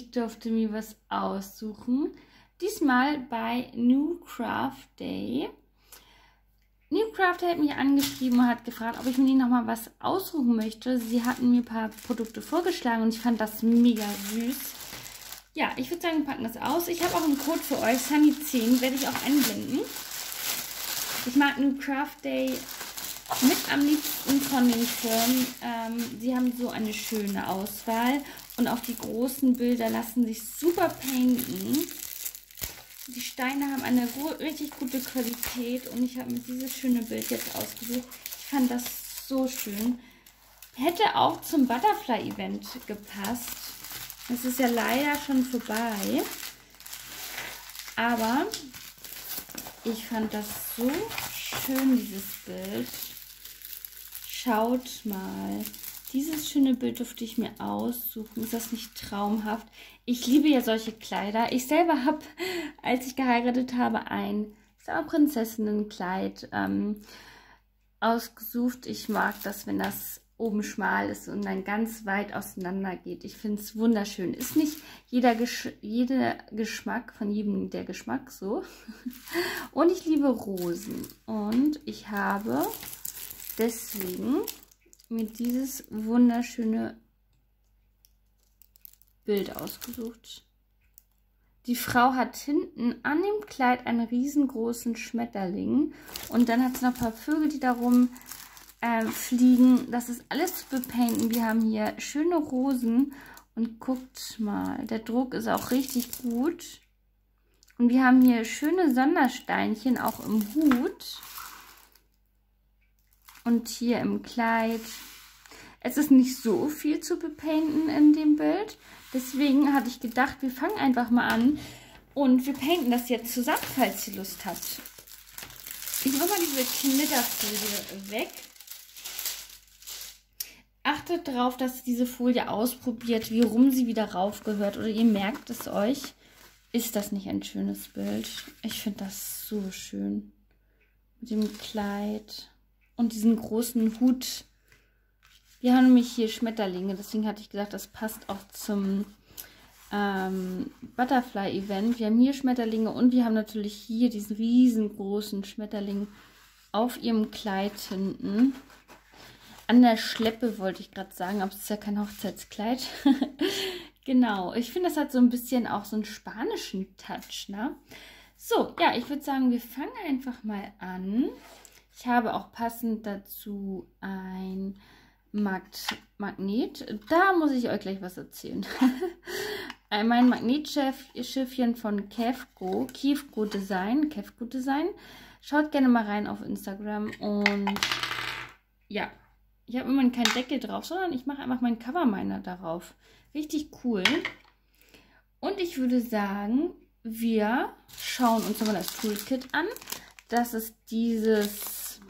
ich durfte mir was aussuchen. Diesmal bei New Craft Day. New Craft hat mich angeschrieben und hat gefragt, ob ich mir nochmal was aussuchen möchte. Sie hatten mir ein paar Produkte vorgeschlagen und ich fand das mega süß. Ja, ich würde sagen, wir packen das aus. Ich habe auch einen Code für euch, sannii10, werde ich auch einblenden. Ich mag New Craft Day mit am liebsten von den Firmen. Sie haben so eine schöne Auswahl und auch die großen Bilder lassen sich super painten. Die Steine haben eine richtig gute Qualität und ich habe mir dieses schöne Bild jetzt ausgesucht. Ich fand das so schön. Hätte auch zum Butterfly-Event gepasst. Es ist ja leider schon vorbei. Aber ich fand das so schön, dieses Bild. Schaut mal. Dieses schöne Bild durfte ich mir aussuchen. Ist das nicht traumhaft? Ich liebe ja solche Kleider. Ich selber habe, als ich geheiratet habe, ein Prinzessinnenkleid ausgesucht. Ich mag das, wenn das oben schmal ist und dann ganz weit auseinander geht. Ich finde es wunderschön. Ist nicht jeder Geschmack, von jedem der Geschmack so. Und ich liebe Rosen. Und ich habe deswegen mir dieses wunderschöne Bild ausgesucht. Die Frau hat hinten an dem Kleid einen riesengroßen Schmetterling und dann hat sie noch ein paar Vögel, die da rumfliegen. Das ist alles zu bepainten. Wir haben hier schöne Rosen und guckt mal, der Druck ist auch richtig gut. Und wir haben hier schöne Sondersteinchen auch im Hut. Und hier im Kleid. Es ist nicht so viel zu bepainten in dem Bild. Deswegen hatte ich gedacht, wir fangen einfach mal an. Und wir painten das jetzt zusammen, falls ihr Lust habt. Ich mache mal diese Knitterfolie weg. Achtet darauf, dass diese Folie ausprobiert, wie rum sie wieder rauf gehört. Oder ihr merkt es euch. Ist das nicht ein schönes Bild? Ich finde das so schön. Mit dem Kleid. Und diesen großen Hut. Wir haben nämlich hier Schmetterlinge. Deswegen hatte ich gesagt, das passt auch zum Butterfly-Event. Wir haben hier Schmetterlinge und wir haben natürlich hier diesen riesengroßen Schmetterling auf ihrem Kleid hinten. An der Schleppe wollte ich gerade sagen, aber es ist ja kein Hochzeitskleid. Genau, ich finde, das hat so ein bisschen auch so einen spanischen Touch. Ne? So, ja, ich würde sagen, wir fangen einfach mal an. Ich habe auch passend dazu ein Magnet. Da muss ich euch gleich was erzählen. Mein Magnetschiffchen von Kevko Design. Schaut gerne mal rein auf Instagram. Und ja, ich habe immer keinen Deckel drauf, sondern ich mache einfach meinen Coverminer darauf. Richtig cool. Und ich würde sagen, wir schauen uns nochmal das Toolkit an. Das ist dieses,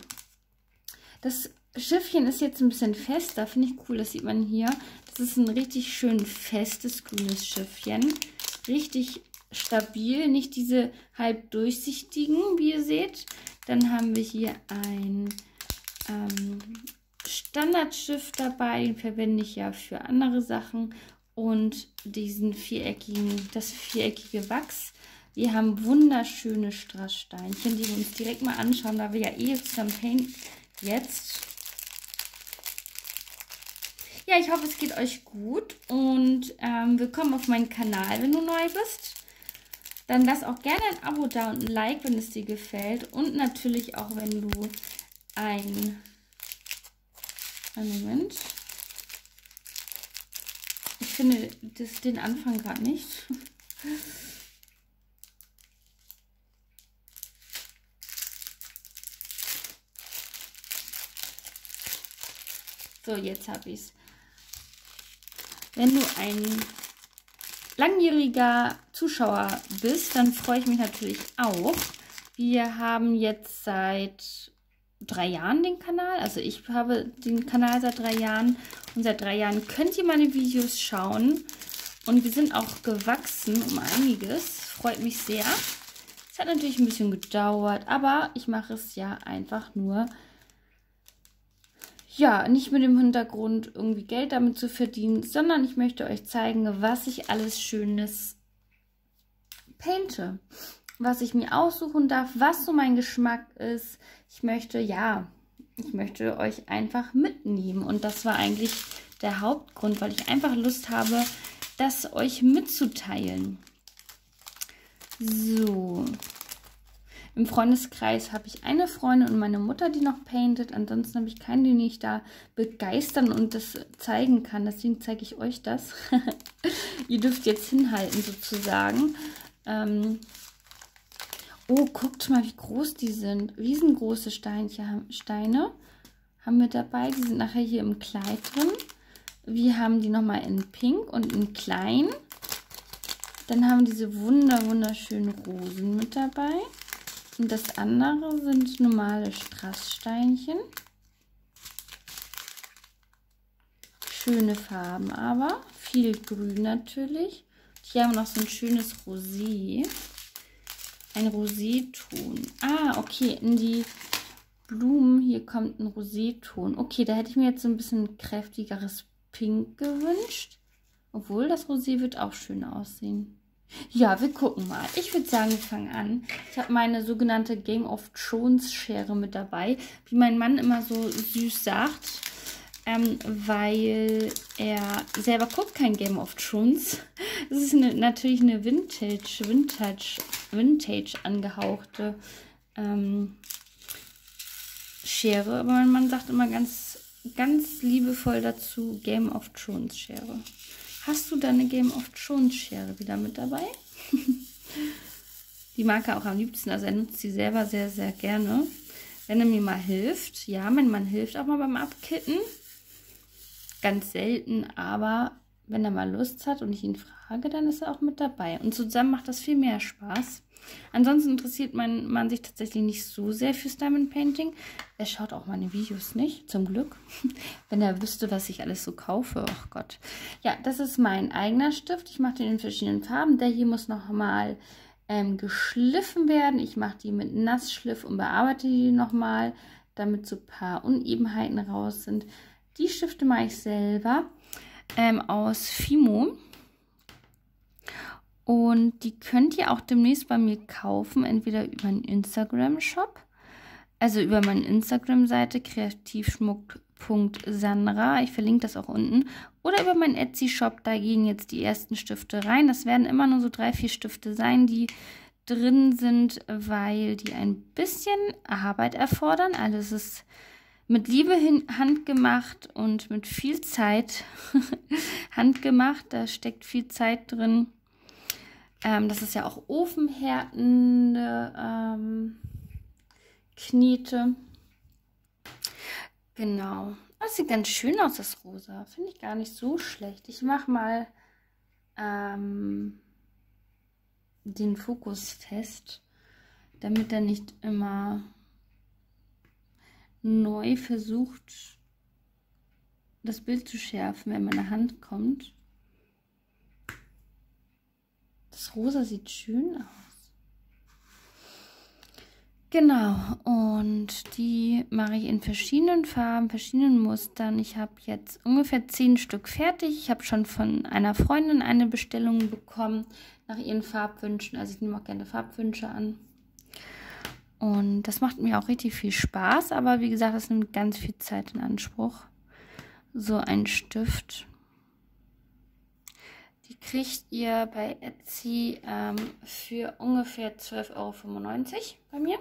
das Schiffchen ist jetzt ein bisschen fester, finde ich cool, das sieht man hier. Das ist ein richtig schön festes grünes Schiffchen, richtig stabil, nicht diese halb durchsichtigen, wie ihr seht. Dann haben wir hier ein Standardschiff dabei, den verwende ich ja für andere Sachen und diesen viereckigen, das viereckige Wachs. Wir haben wunderschöne Strasssteinchen, die wir uns direkt mal anschauen, da wir ja eh zusammen painten jetzt. Ja, ich hoffe, es geht euch gut und willkommen auf meinen Kanal, wenn du neu bist. Dann lass auch gerne ein Abo da und ein Like, wenn es dir gefällt. Und natürlich auch, wenn du Moment. Ich finde den Anfang gerade nicht. So, jetzt habe ich es. Wenn du ein langjähriger Zuschauer bist, dann freue ich mich natürlich auch. Wir haben jetzt seit 3 Jahren den Kanal. Also ich habe den Kanal seit 3 Jahren. Und seit 3 Jahren könnt ihr meine Videos schauen. Und wir sind auch gewachsen um einiges. Freut mich sehr. Es hat natürlich ein bisschen gedauert, aber ich mache es ja einfach nur ja, nicht mit dem Hintergrund, irgendwie Geld damit zu verdienen, sondern ich möchte euch zeigen, was ich alles Schönes painte, was ich mir aussuchen darf, was so mein Geschmack ist. Ich möchte euch einfach mitnehmen. Und das war eigentlich der Hauptgrund, weil ich einfach Lust habe, das euch mitzuteilen. So. Im Freundeskreis habe ich eine Freundin und meine Mutter, die noch paintet. Ansonsten habe ich keinen, den ich da begeistern und das zeigen kann. Deswegen zeige ich euch das. Ihr dürft jetzt hinhalten sozusagen. Oh, guckt mal, wie groß die sind. Riesengroße Steine haben wir dabei. Die sind nachher hier im Kleid drin. Wir haben die nochmal in Pink und in Klein. Dann haben wir diese wunderschönen Rosen mit dabei. Und das andere sind normale Strasssteinchen. Schöne Farben aber. Viel Grün natürlich. Hier haben wir noch so ein schönes Rosé. Ein Roséton. Ah, okay, in die Blumen hier kommt ein Roséton. Okay, da hätte ich mir jetzt so ein bisschen kräftigeres Pink gewünscht. Obwohl, das Rosé wird auch schön aussehen. Ja, wir gucken mal. Ich würde sagen, wir fangen an. Ich habe meine sogenannte Game of Thrones Schere mit dabei, wie mein Mann immer so süß sagt, weil er selber guckt kein Game of Thrones. Das ist natürlich eine Vintage angehauchte Schere. Aber mein Mann sagt immer ganz liebevoll dazu Game of Thrones Schere. Hast du deine Game of Thrones Schere wieder mit dabei? Die mag er auch am liebsten. Also er nutzt sie selber sehr gerne. Wenn er mir mal hilft. Ja, mein Mann hilft auch mal beim Abkitten. Ganz selten, aber wenn er mal Lust hat und ich ihn frage, dann ist er auch mit dabei. Und zusammen macht das viel mehr Spaß. Ansonsten interessiert mein Mann sich tatsächlich nicht so sehr fürs Diamond Painting. Er schaut auch meine Videos nicht, zum Glück. Wenn er wüsste, was ich alles so kaufe. Ach Gott. Ja, das ist mein eigener Stift. Ich mache den in verschiedenen Farben. Der hier muss nochmal geschliffen werden. Ich mache die mit Nassschliff und bearbeite die nochmal, damit so ein paar Unebenheiten raus sind. Die Stifte mache ich selber aus Fimo. Und die könnt ihr auch demnächst bei mir kaufen, entweder über einen Instagram-Shop, also über meine Instagram-Seite kreativschmuck.sandra, ich verlinke das auch unten, oder über meinen Etsy-Shop, da gehen jetzt die ersten Stifte rein. Das werden immer nur so 3-4 Stifte sein, die drin sind, weil die ein bisschen Arbeit erfordern. Alles ist mit Liebe handgemacht und mit viel Zeit handgemacht, da steckt viel Zeit drin. Das ist ja auch ofenhärtende Knete. Genau. Das sieht ganz schön aus, das Rosa. Finde ich gar nicht so schlecht. Ich mache mal den Fokus fest, damit er nicht immer neu versucht, das Bild zu schärfen, wenn meine Hand kommt. Das Rosa sieht schön aus. Genau, und die mache ich in verschiedenen Farben, verschiedenen Mustern. Ich habe jetzt ungefähr 10 Stück fertig. Ich habe schon von einer Freundin eine Bestellung bekommen nach ihren Farbwünschen. Also ich nehme auch gerne Farbwünsche an. Und das macht mir auch richtig viel Spaß. Aber wie gesagt, das nimmt ganz viel Zeit in Anspruch. So ein Stift. Die kriegt ihr bei Etsy für ungefähr 12,95 € bei mir.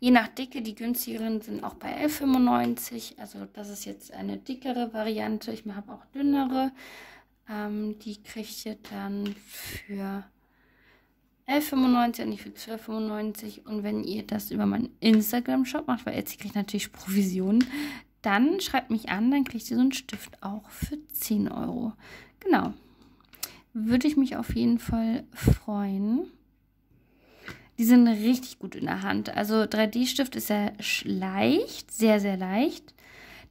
Je nach Dicke, die günstigeren sind auch bei 11,95 €. Also das ist jetzt eine dickere Variante. Ich habe auch dünnere. Die kriegt ihr dann für 11,95 € und nicht für 12,95 €. Und wenn ihr das über meinen Instagram-Shop macht, weil Etsy kriegt natürlich Provisionen, dann schreibt mich an, dann kriegt ihr so einen Stift auch für 10 €. Genau. Würde ich mich auf jeden Fall freuen. Die sind richtig gut in der Hand. Also 3D-Stift ist ja leicht, sehr leicht.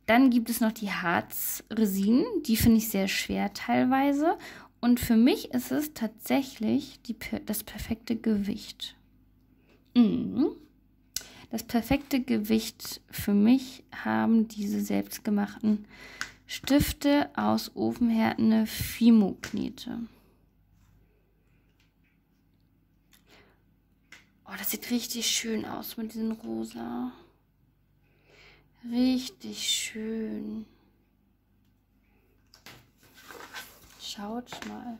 Dann gibt es noch die Harzresinen. Die finde ich sehr schwer teilweise. Und für mich ist es tatsächlich das perfekte Gewicht. Mhm. Das perfekte Gewicht für mich haben diese selbstgemachten Stifte aus ofenhärtende Fimo-Knete. Oh, das sieht richtig schön aus mit diesen rosa. Richtig schön. Schaut mal.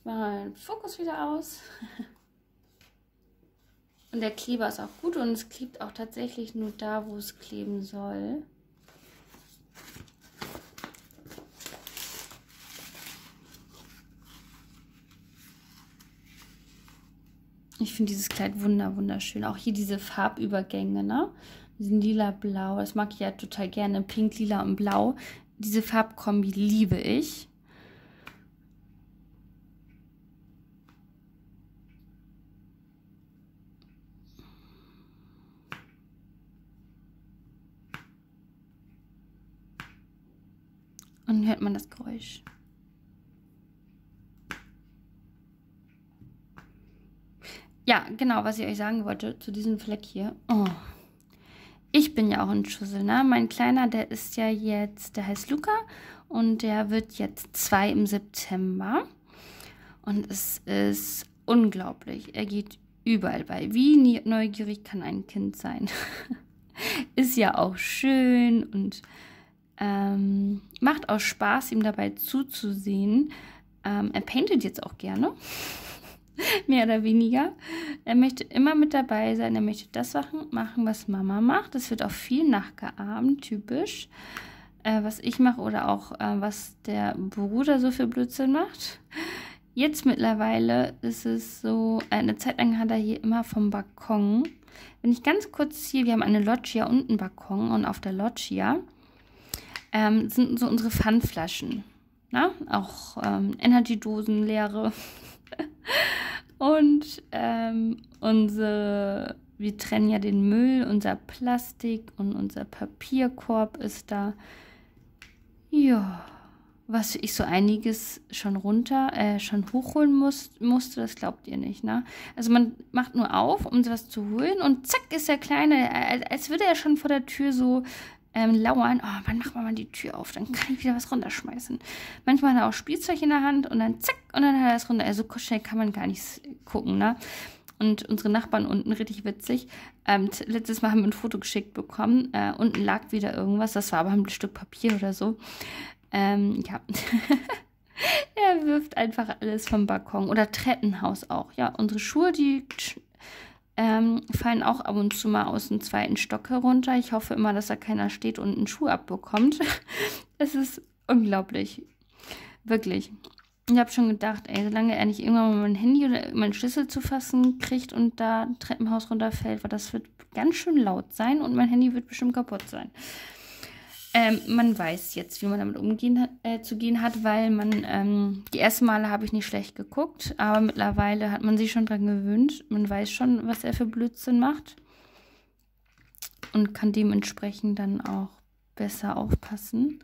Ich mache den Fokus wieder aus. Und der Kleber ist auch gut und es klebt auch tatsächlich nur da, wo es kleben soll. Ich finde dieses Kleid wunderschön. Auch hier diese Farbübergänge, ne? Diesen lila-blau, das mag ich ja total gerne. Pink, lila und blau. Diese Farbkombi liebe ich. Und hört man das Geräusch. Ja, genau, was ich euch sagen wollte zu diesem Fleck hier. Oh. Ich bin ja auch ein Schussel, ne? Mein Kleiner, der ist ja jetzt, der heißt Luca und der wird jetzt 2 im September. Und es ist unglaublich. Er geht überall bei. Wie neugierig kann ein Kind sein? Ist ja auch schön und macht auch Spaß, ihm dabei zuzusehen. Er paintet jetzt auch gerne. Mehr oder weniger. Er möchte immer mit dabei sein. Er möchte das machen, was Mama macht. Das wird auch viel nachgeahmt, typisch. Was ich mache oder auch was der Bruder so für Blödsinn macht. Jetzt mittlerweile ist es so, eine Zeit lang hat er hier immer vom Balkon. Wenn ich ganz kurz hier, wir haben eine Loggia und einen Balkon und auf der Loggia sind so unsere Pfandflaschen. Na? Auch Energydosen, leere. Und wir trennen ja den Müll, unser Plastik und unser Papierkorb ist da. Ja, was ich so einiges schon hochholen musste, das glaubt ihr nicht, ne? Also man macht nur auf, um sowas zu holen und zack ist der Kleine, als würde er schon vor der Tür so lauern. Oh, man macht mal die Tür auf, dann kann ich wieder was runterschmeißen. Manchmal hat er auch Spielzeug in der Hand und dann zack, und dann hat er es runter. Also schnell kann man gar nicht gucken, ne? Und unsere Nachbarn unten, richtig witzig, letztes Mal haben wir ein Foto geschickt bekommen. Unten lag wieder irgendwas, das war aber ein Stück Papier oder so. Ja. Er wirft einfach alles vom Balkon oder Treppenhaus auch. Ja, unsere Schuhe, die fallen auch ab und zu mal aus dem 2. Stock herunter. Ich hoffe immer, dass da keiner steht und einen Schuh abbekommt. Es ist unglaublich. Wirklich. Ich habe schon gedacht, ey, solange er nicht irgendwann mal mein Handy oder meinen Schlüssel zu fassen kriegt und da ein Treppenhaus runterfällt, weil das wird ganz schön laut sein und mein Handy wird bestimmt kaputt sein. Man weiß jetzt, wie man damit umzugehen hat, weil man die ersten Male habe ich nicht schlecht geguckt, aber mittlerweile hat man sich schon dran gewöhnt. Man weiß schon, was er für Blödsinn macht und kann dementsprechend dann auch besser aufpassen.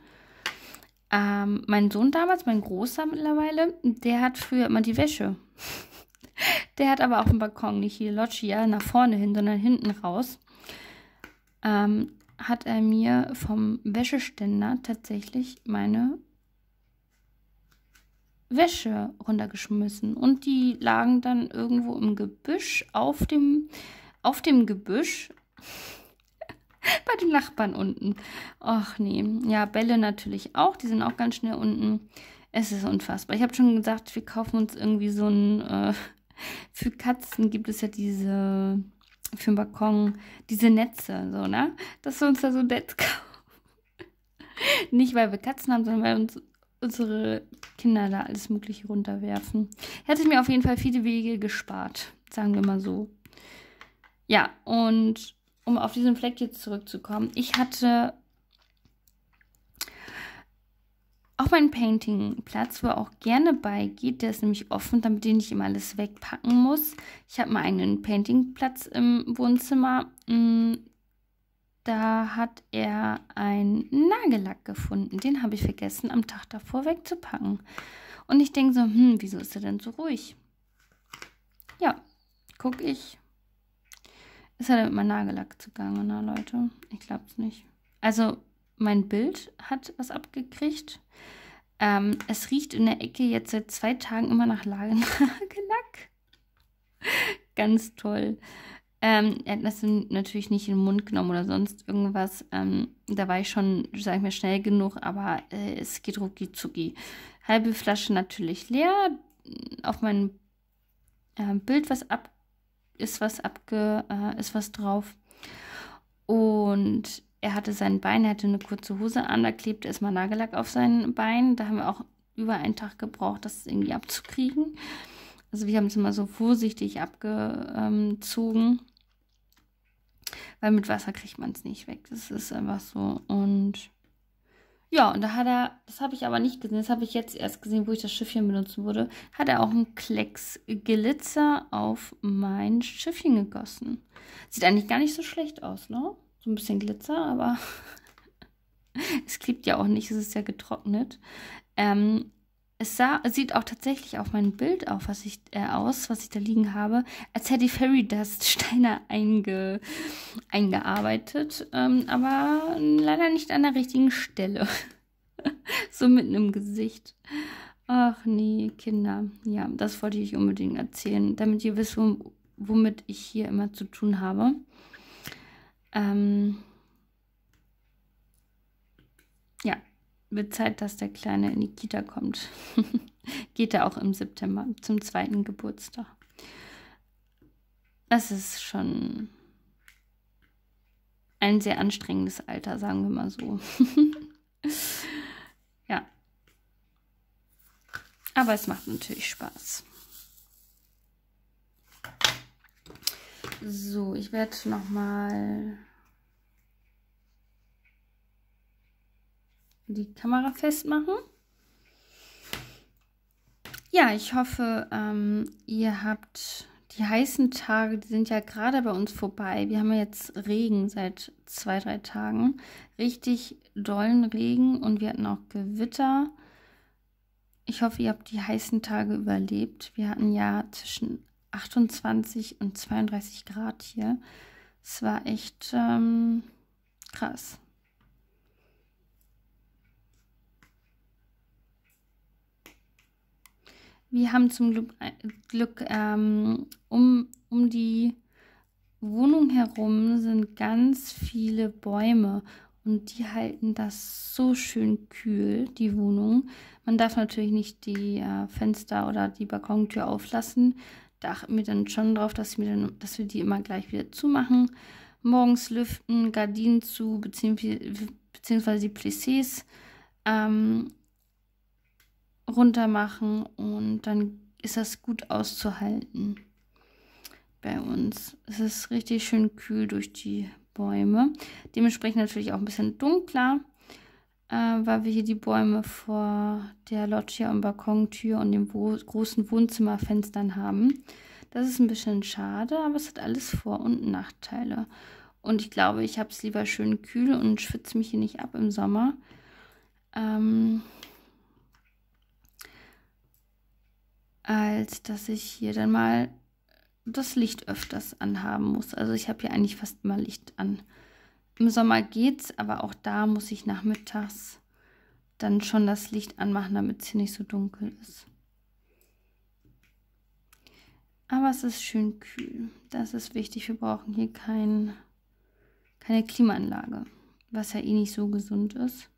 Mein Sohn damals, mein Großer mittlerweile, der hat früher immer die Wäsche. Der hat aber auf dem Balkon, nicht hier Loggia nach vorne hin, sondern hinten raus. Hat er mir vom Wäscheständer tatsächlich meine Wäsche runtergeschmissen. Und die lagen dann irgendwo im Gebüsch, auf dem Gebüsch, bei den Nachbarn unten. Och nee, ja, Bälle natürlich auch, die sind auch ganz schnell unten. Es ist unfassbar. Ich habe schon gesagt, wir kaufen uns irgendwie so ein, für Katzen gibt es ja diese... für den Balkon, diese Netze, so, ne? Dass wir uns da so ein Netz kaufen. Nicht, weil wir Katzen haben, sondern weil uns unsere Kinder da alles Mögliche runterwerfen. Hätte ich mir auf jeden Fall viele Wege gespart, sagen wir mal so. Ja, und um auf diesen Fleck jetzt zurückzukommen, ich hatte auch meinen Painting-Platz, wo er auch gerne beigeht, der ist nämlich offen, damit ich nicht immer alles wegpacken muss. Ich habe meinen eigenen Painting-Platz im Wohnzimmer. Da hat er einen Nagellack gefunden. Den habe ich vergessen, am Tag davor wegzupacken. Und ich denke so, wieso ist er denn so ruhig? Ja, gucke ich. Ist halt mit meinem Nagellack zugange, ne, Leute? Ich glaub's nicht. Also, mein Bild hat was abgekriegt. Es riecht in der Ecke jetzt seit 2 Tagen immer nach Nagellack. Ganz toll. Er hat das natürlich nicht in den Mund genommen oder sonst irgendwas. Da war ich schon, sag ich mal, schnell genug, aber es geht rucki zucki. Halbe Flasche natürlich leer. Auf meinem Bild ist was drauf. Und er hatte sein Bein, er hatte eine kurze Hose an, da klebte erstmal Nagellack auf sein Bein. Da haben wir auch über einen Tag gebraucht, das irgendwie abzukriegen. Also wir haben es immer so vorsichtig abgezogen. Weil mit Wasser kriegt man es nicht weg. Das ist einfach so. Und ja, und da hat er, das habe ich aber nicht gesehen, das habe ich jetzt erst gesehen, wo ich das Schiffchen benutzen würde, hat er auch einen Klecks Glitzer auf mein Schiffchen gegossen. Sieht eigentlich gar nicht so schlecht aus, ne? So ein bisschen Glitzer, aber es klebt ja auch nicht, es ist ja getrocknet. Es sieht auch tatsächlich auf meinem Bild auf, was ich da liegen habe, als hätte ich Fairy Dust Steine eingearbeitet, aber leider nicht an der richtigen Stelle. So mitten im Gesicht. Ach nee, Kinder. Ja, das wollte ich unbedingt erzählen, damit ihr wisst, womit ich hier immer zu tun habe. Ja, wird Zeit, dass der Kleine in die Kita kommt. Geht er auch im September zum 2. Geburtstag. Das ist schon ein sehr anstrengendes Alter, sagen wir mal so. Ja. Aber es macht natürlich Spaß. So, ich werde nochmal die Kamera festmachen. Ja, ich hoffe, ihr habt die heißen Tage, die sind ja gerade bei uns vorbei. Wir haben ja jetzt Regen seit 2, 3 Tagen. Richtig dollen Regen und wir hatten auch Gewitter. Ich hoffe, ihr habt die heißen Tage überlebt. Wir hatten ja zwischen 28 und 32 Grad hier. Es war echt krass. Wir haben zum Glück um die Wohnung herum sind ganz viele Bäume und die halten das so schön kühl, die Wohnung. Man darf natürlich nicht die Fenster oder die Balkontür auflassen. Da achten wir dann schon drauf, dass wir die immer gleich wieder zumachen. Morgens lüften, Gardinen zu, beziehungsweise die Plissés runter machen und dann ist das gut auszuhalten bei uns. Es ist richtig schön kühl durch die Bäume. Dementsprechend natürlich auch ein bisschen dunkler, weil wir hier die Bäume vor der Loggia und Balkontür und den großen Wohnzimmerfenstern haben. Das ist ein bisschen schade, aber es hat alles Vor- und Nachteile. Und ich glaube, ich habe es lieber schön kühl und schwitze mich hier nicht ab im Sommer. Als dass ich hier dann mal das Licht öfters anhaben muss. Also ich habe hier eigentlich fast immer Licht an. Im Sommer geht's, aber auch da muss ich nachmittags dann schon das Licht anmachen, damit es hier nicht so dunkel ist. Aber es ist schön kühl. Das ist wichtig. Wir brauchen hier keine Klimaanlage, was ja eh nicht so gesund ist.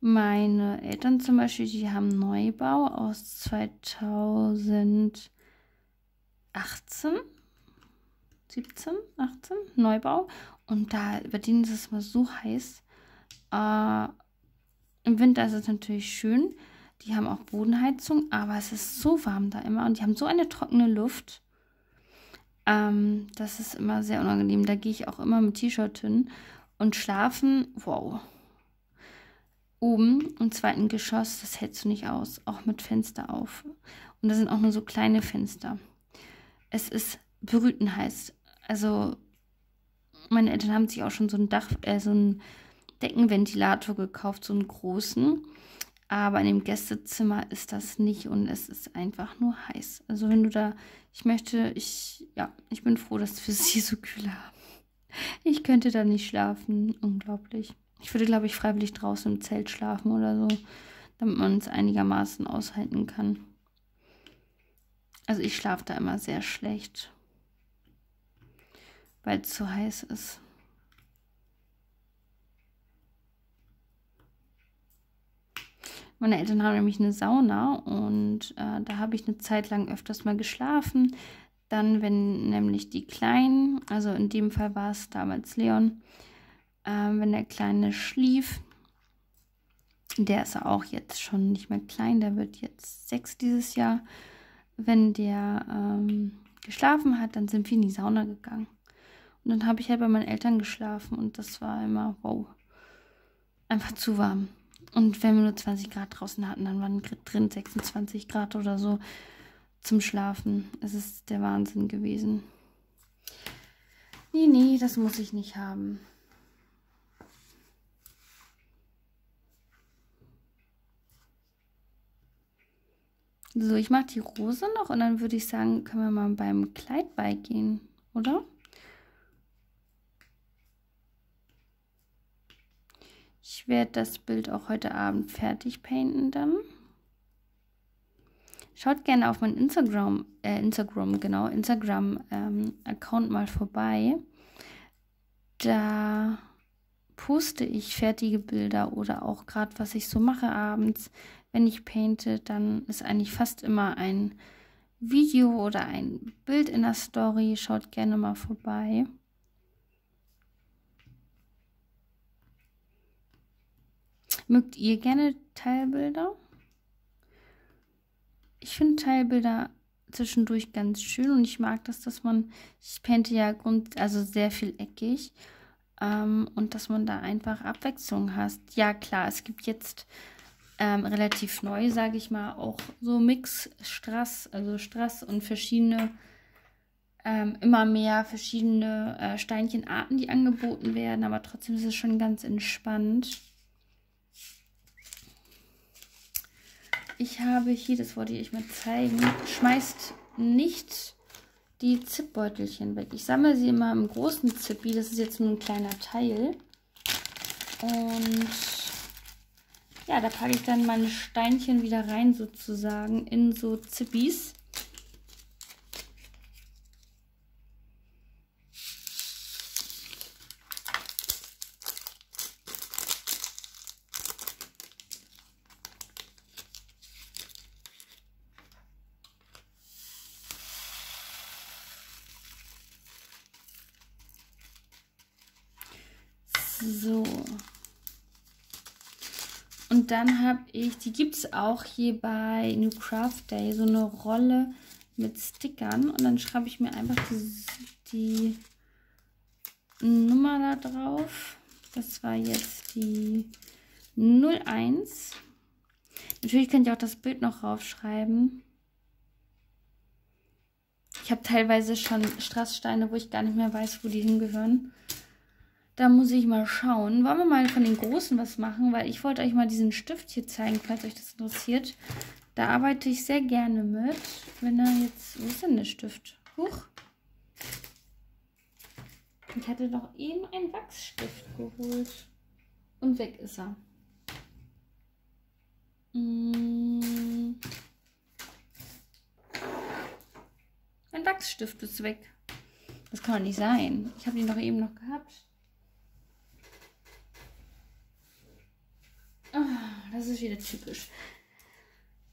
Meine Eltern zum Beispiel, die haben Neubau aus 2018. 17, 18, Neubau. Und da, bei denen ist es mal so heiß. Im Winter ist es natürlich schön. Die haben auch Bodenheizung, aber es ist so warm da immer. Und die haben so eine trockene Luft. Das ist immer sehr unangenehm. Da gehe ich auch immer mit T-Shirt hin. Und schlafen, wow. Oben im 2. Geschoss, das hältst du nicht aus. Auch mit Fenster auf. Und da sind auch nur so kleine Fenster. Es ist brüten heiß. Also meine Eltern haben sich auch schon so einen Deckenventilator gekauft, so einen großen. aber in dem Gästezimmer ist das nicht und es ist einfach nur heiß. Also wenn du da, ich bin froh, dass wir sie so kühl haben. Ich könnte da nicht schlafen, unglaublich. Ich würde, glaube ich, freiwillig draußen im Zelt schlafen oder so, damit man es einigermaßen aushalten kann. Also ich schlafe da immer sehr schlecht, weil es zu heiß ist. Meine Eltern haben nämlich eine Sauna und da habe ich eine Zeit lang öfters mal geschlafen. Dann, wenn nämlich die Kleinen, also in dem Fall war es damals Leon, wenn der Kleine schlief, der ist auch jetzt schon nicht mehr klein, der wird jetzt 6 dieses Jahr. Wenn der geschlafen hat, dann sind wir in die Sauna gegangen. Und dann habe ich halt bei meinen Eltern geschlafen und das war immer, wow, einfach zu warm. Und wenn wir nur 20 Grad draußen hatten, dann waren drin 26 Grad oder so zum Schlafen. Es ist der Wahnsinn gewesen. Nee, nee, das muss ich nicht haben. So, ich mache die Rose noch und dann würde ich sagen, können wir mal beim Kleid beigehen, oder? Ich werde das Bild auch heute Abend fertig painten dann. Schaut gerne auf meinen Instagram-Account mal vorbei. Da poste ich fertige Bilder oder auch gerade, was ich so mache abends. Wenn ich painte, dann ist eigentlich fast immer ein Video oder ein Bild in der Story. Schaut gerne mal vorbei. Mögt ihr gerne Teilbilder? Ich finde Teilbilder zwischendurch ganz schön und ich mag das, dass man, ich painte ja sehr viel eckig und dass man da einfach Abwechslung hat. Ja klar, es gibt jetzt relativ neu, sage ich mal, auch so Mix-Strass, also Strass und verschiedene, immer mehr verschiedene Steinchenarten, die angeboten werden, aber trotzdem ist es schon ganz entspannt. Ich habe hier, das wollte ich euch mal zeigen, schmeißt nicht die Zippbeutelchen weg. Ich sammle sie immer im großen Zippi, das ist jetzt nur ein kleiner Teil. Und ja, da packe ich dann meine Steinchen wieder rein sozusagen in so Zippis. So. Und dann habe ich, die gibt es auch hier bei New Craft Day, so eine Rolle mit Stickern. Und dann schreibe ich mir einfach die Nummer da drauf. Das war jetzt die 01. Natürlich könnt ihr auch das Bild noch raufschreiben. Ich habe teilweise schon Strasssteine, wo ich gar nicht mehr weiß, wo die hingehören. Da muss ich mal schauen. Wollen wir mal von den Großen was machen? Weil ich wollte euch mal diesen Stift hier zeigen, falls euch das interessiert. Da arbeite ich sehr gerne mit. Wenn er jetzt... Wo ist denn der Stift? Huch. Ich hatte doch eben einen Wachsstift geholt. Und weg ist er. Mein Wachsstift ist weg. Das kann doch nicht sein. Ich habe ihn doch eben noch gehabt. Das ist wieder typisch.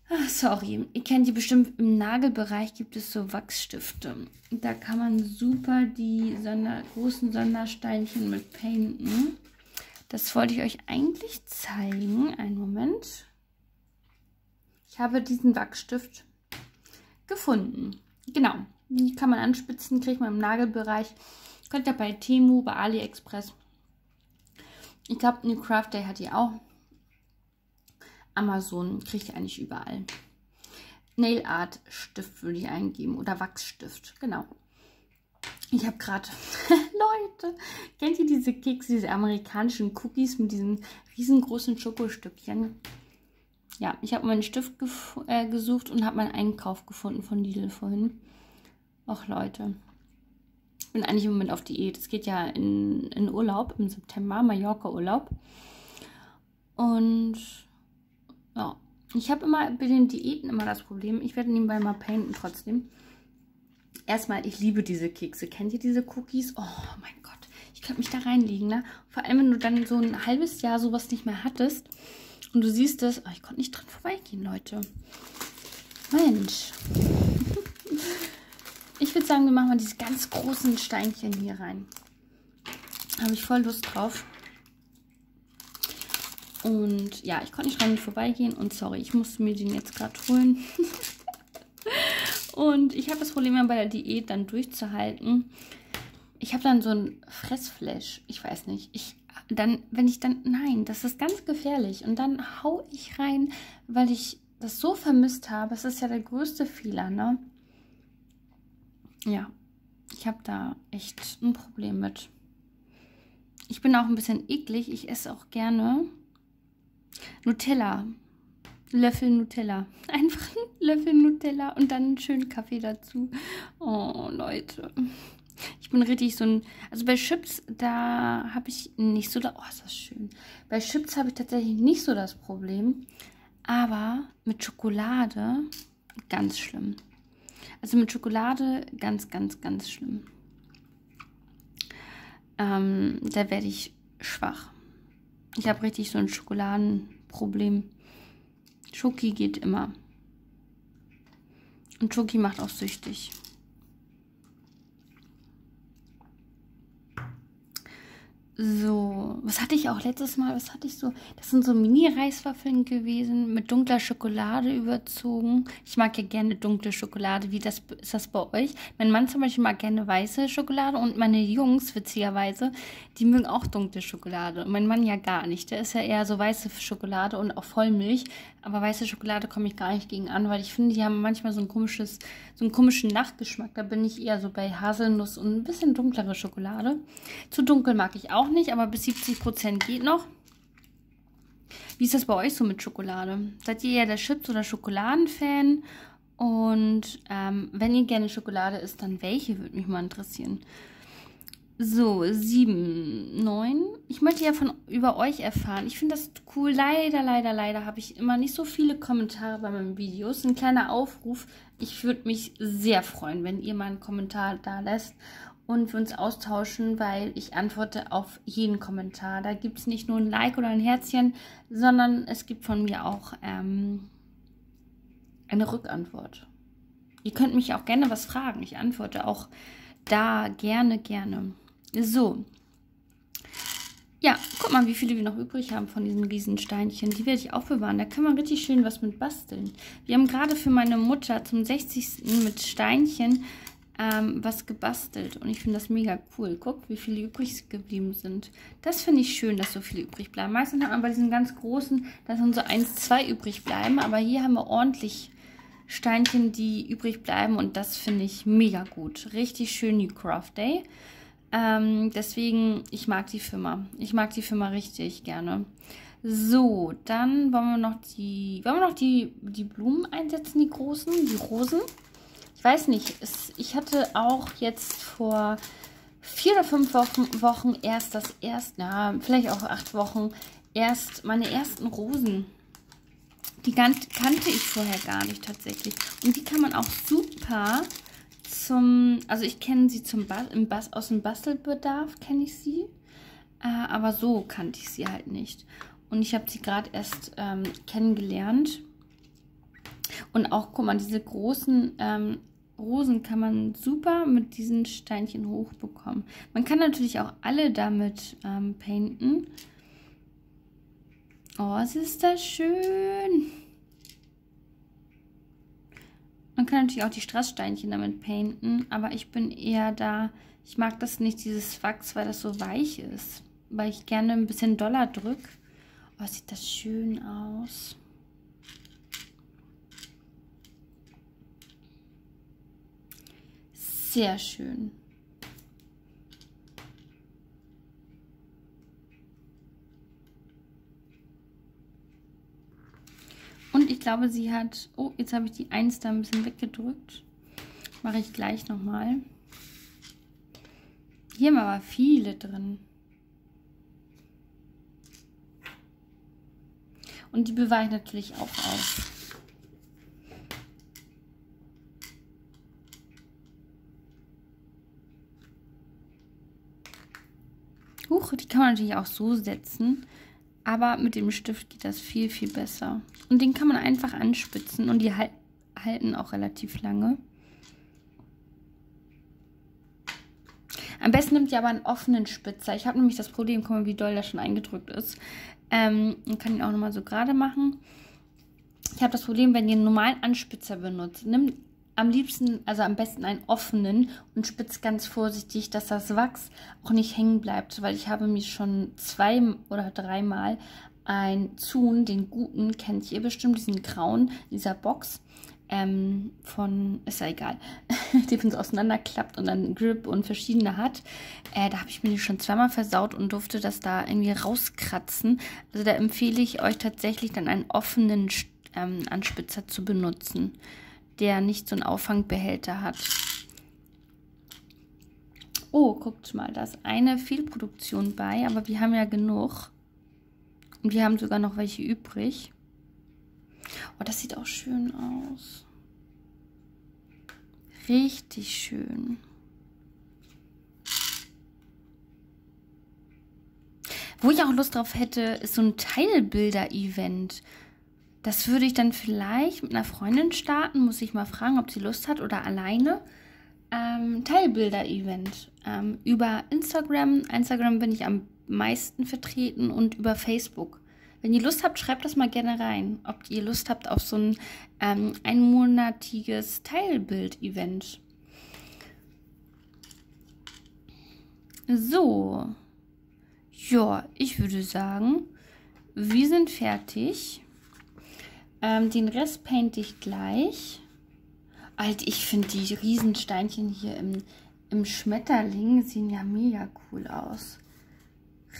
Ach, sorry, ihr kennt die bestimmt, im Nagelbereich gibt es so Wachsstifte. Da kann man super die großen Sondersteinchen mit painten. Das wollte ich euch eigentlich zeigen. Einen Moment. Ich habe diesen Wachsstift gefunden. Genau, die kann man anspitzen, kriegt man im Nagelbereich. Könnt ihr bei Temu, bei AliExpress. Ich glaube, New Craft Day hat die auch. Amazon kriegt ihr eigentlich überall. Nail Art Stift würde ich eingeben oder Wachsstift, genau. Ich habe gerade, Leute, kennt ihr diese Kekse, diese amerikanischen Cookies mit diesen riesengroßen Schokostückchen? Ja, ich habe meinen Stift gesucht und habe meinen Einkauf gefunden von Lidl vorhin. Ach Leute, ich bin eigentlich im Moment auf Diät. Es geht ja in Urlaub im September, Mallorca-Urlaub. Und ja, ich habe immer bei den Diäten immer das Problem. Ich werde nebenbei mal painten trotzdem. Erstmal, ich liebe diese Kekse. Kennt ihr diese Cookies? Oh mein Gott, ich könnte mich da reinlegen, ne? Vor allem, wenn du dann so ein halbes Jahr sowas nicht mehr hattest und du siehst das. Oh, ich konnte nicht dran vorbeigehen, Leute. Mensch. Ich würde sagen, wir machen mal diese ganz großen Steinchen hier rein. Habe ich voll Lust drauf. Und ja, ich konnte nicht dran vorbeigehen und sorry, ich musste mir den jetzt gerade holen. Und ich habe das Problem ja bei der Diät dann durchzuhalten. Ich habe dann so ein Fressflash. Ich weiß nicht. Nein, das ist ganz gefährlich. Und dann hau ich rein, weil ich das so vermisst habe. Das ist ja der größte Fehler, ne? Ja, ich habe da echt ein Problem mit. Ich bin auch ein bisschen eklig. Ich esse auch gerne Nutella. Löffel Nutella. Einfach einen Löffel Nutella und dann einen schönen Kaffee dazu. Oh, Leute. Ich bin richtig so ein... Also bei Chips, da habe ich nicht so... Oh, ist das schön. Bei Chips habe ich tatsächlich nicht so das Problem. Aber mit Schokolade ganz schlimm. Also mit Schokolade ganz, ganz, ganz schlimm. Da werde ich schwach. Ich habe richtig so ein Schokoladenproblem. Schoki geht immer. Und Schoki macht auch süchtig. So, was hatte ich auch letztes Mal? Was hatte ich so? Das sind so Mini-Reiswaffeln gewesen, mit dunkler Schokolade überzogen. Ich mag ja gerne dunkle Schokolade. Wie das, ist das bei euch? Mein Mann zum Beispiel mag gerne weiße Schokolade und meine Jungs, witzigerweise, die mögen auch dunkle Schokolade. Und mein Mann ja gar nicht. Der ist ja eher so weiße Schokolade und auch Vollmilch. Aber weiße Schokolade komme ich gar nicht gegen an, weil ich finde, die haben manchmal so einen komischen Nachgeschmack. Da bin ich eher so bei Haselnuss und ein bisschen dunklere Schokolade. Zu dunkel mag ich auch nicht, aber bis 70% geht noch. Wie ist das bei euch so mit Schokolade? Seid ihr eher der Chips- oder Schokoladen-Fan? Und wenn ihr gerne Schokolade isst, dann welche? Würde mich mal interessieren. So, 7, 9. Ich möchte ja über euch erfahren. Ich finde das cool. Leider, leider, leider habe ich immer nicht so viele Kommentare bei meinen Videos. Ein kleiner Aufruf. Ich würde mich sehr freuen, wenn ihr mal einen Kommentar da lässt und wir uns austauschen, weil ich antworte auf jeden Kommentar. Da gibt es nicht nur ein Like oder ein Herzchen, sondern es gibt von mir auch eine Rückantwort. Ihr könnt mich auch gerne was fragen. Ich antworte auch da gerne, gerne. So, ja, guck mal, wie viele wir noch übrig haben von diesen Riesensteinchen. Die werde ich aufbewahren. Da kann man richtig schön was mit basteln. Wir haben gerade für meine Mutter zum 60. mit Steinchen was gebastelt. Und ich finde das mega cool. Guck, wie viele übrig geblieben sind. Das finde ich schön, dass so viele übrig bleiben. Meistens hat man bei diesen ganz großen, dass dann so 1, 2 übrig bleiben. Aber hier haben wir ordentlich Steinchen, die übrig bleiben. Und das finde ich mega gut. Richtig schön New Craft Day. Deswegen, ich mag die Firma. Ich mag die Firma richtig gerne. So, dann wollen wir noch die Blumen einsetzen, die großen, die Rosen. Ich weiß nicht, ich hatte auch jetzt vor 4 oder 5 Wochen erst vielleicht auch 8 Wochen, erst meine ersten Rosen. Die kannte ich vorher gar nicht tatsächlich. Und die kann man auch super also ich kenne sie aus dem Bastelbedarf, kenne ich sie. Aber so kannte ich sie halt nicht. Und ich habe sie gerade erst kennengelernt. Und auch, guck mal, diese großen Rosen kann man super mit diesen Steinchen hochbekommen. Man kann natürlich auch alle damit painten. Oh, es ist das schön. Man kann natürlich auch die Strasssteinchen damit painten, aber ich bin eher da, ich mag das nicht, dieses Wachs, weil das so weich ist. Weil ich gerne ein bisschen doller drücke. Oh, sieht das schön aus. Sehr schön. glaube, sie hat... Oh, jetzt habe ich die 1 da ein bisschen weggedrückt. Mache ich gleich nochmal. Hier haben aber viele drin. Und die bewahre ich natürlich auch auf. Huch, die kann man natürlich auch so setzen. Aber mit dem Stift geht das viel, viel besser. Und den kann man einfach anspitzen. Und die halten auch relativ lange. Am besten nimmt ihr aber einen offenen Spitzer. Ich habe nämlich das Problem, guck mal, wie doll das schon eingedrückt ist. Und kann ihn auch nochmal so gerade machen. Ich habe das Problem, wenn ihr einen normalen Anspitzer benutzt, nimmt am liebsten, also am besten einen offenen und spitzt ganz vorsichtig, dass das Wachs auch nicht hängen bleibt, weil ich habe mich schon 2 oder 3 Mal einen Zun, den guten, kennt ihr bestimmt, diesen grauen, dieser Box, von, ist ja egal, die man so auseinanderklappt und dann Grip und verschiedene hat. Da habe ich mir die schon 2-mal versaut und durfte das da irgendwie rauskratzen. Also da empfehle ich euch tatsächlich dann einen offenen Anspitzer zu benutzen, der nicht so einen Auffangbehälter hat. Oh, guckt mal, da ist eine Fehlproduktion bei, aber wir haben ja genug. Und wir haben sogar noch welche übrig. Oh, das sieht auch schön aus. Richtig schön. Wo ich auch Lust drauf hätte, ist so ein Teilbilder-Event. Das würde ich dann vielleicht mit einer Freundin starten. Muss ich mal fragen, ob sie Lust hat oder alleine. Teilbilder-Event. Über Instagram. Instagram bin ich am meisten vertreten und über Facebook. Wenn ihr Lust habt, schreibt das mal gerne rein. Ob ihr Lust habt auf so ein einmonatiges Teilbild-Event. So. Ja, ich würde sagen, wir sind fertig. Den Rest painte ich gleich. Alter, ich finde die Riesensteinchen hier im Schmetterling sehen ja mega cool aus.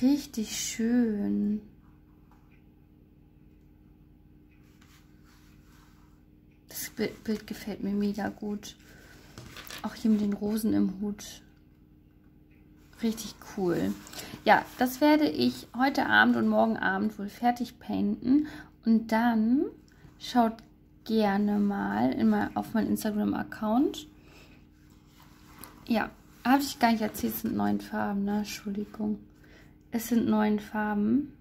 Richtig schön. Das Bild gefällt mir mega gut. Auch hier mit den Rosen im Hut. Richtig cool. Ja, das werde ich heute Abend und morgen Abend wohl fertig painten. Und dann... Schaut gerne mal auf meinen Instagram-Account. Ja, habe ich gar nicht erzählt, es sind 9 Farben, ne? Entschuldigung. Es sind 9 Farben.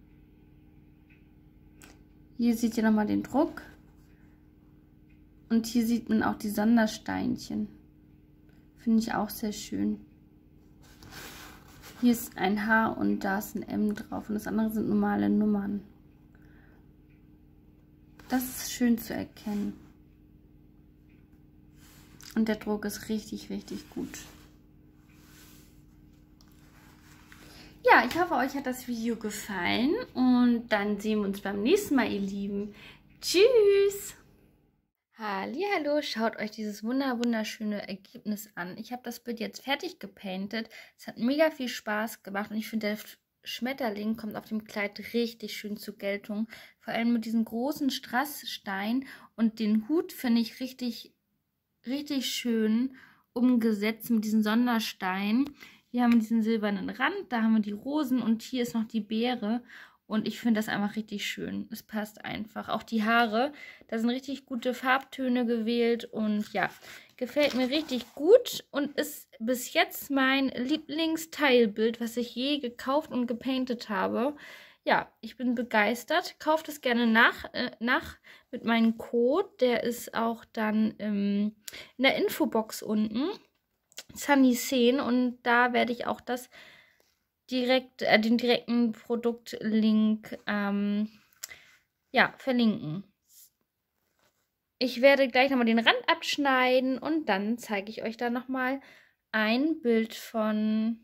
Hier seht ihr nochmal den Druck. Und hier sieht man auch die Sondersteinchen. Finde ich auch sehr schön. Hier ist ein H und da ist ein M drauf. Und das andere sind normale Nummern. Das ist schön zu erkennen. Und der Druck ist richtig, richtig gut. Ja, ich hoffe, euch hat das Video gefallen. Und dann sehen wir uns beim nächsten Mal, ihr Lieben. Tschüss! Hallihallo, schaut euch dieses wunderschöne Ergebnis an. Ich habe das Bild jetzt fertig gepaintet. Es hat mega viel Spaß gemacht und ich finde, der Schmetterling kommt auf dem Kleid richtig schön zur Geltung. Vor allem mit diesem großen Strassstein und den Hut finde ich richtig schön umgesetzt mit diesen Sondersteinen. Hier haben wir diesen silbernen Rand, da haben wir die Rosen und hier ist noch die Beere. Und ich finde das einfach richtig schön. Es passt einfach. Auch die Haare, da sind richtig gute Farbtöne gewählt und ja, gefällt mir richtig gut und ist bis jetzt mein Lieblingsteilbild, was ich je gekauft und gepaintet habe. Ja, ich bin begeistert. Kauft es gerne nach mit meinem Code. Der ist auch dann in der Infobox unten. sannii10 und da werde ich auch das den direkten Produktlink ja, verlinken. Ich werde gleich nochmal den Rand abschneiden und dann zeige ich euch da nochmal ein Bild von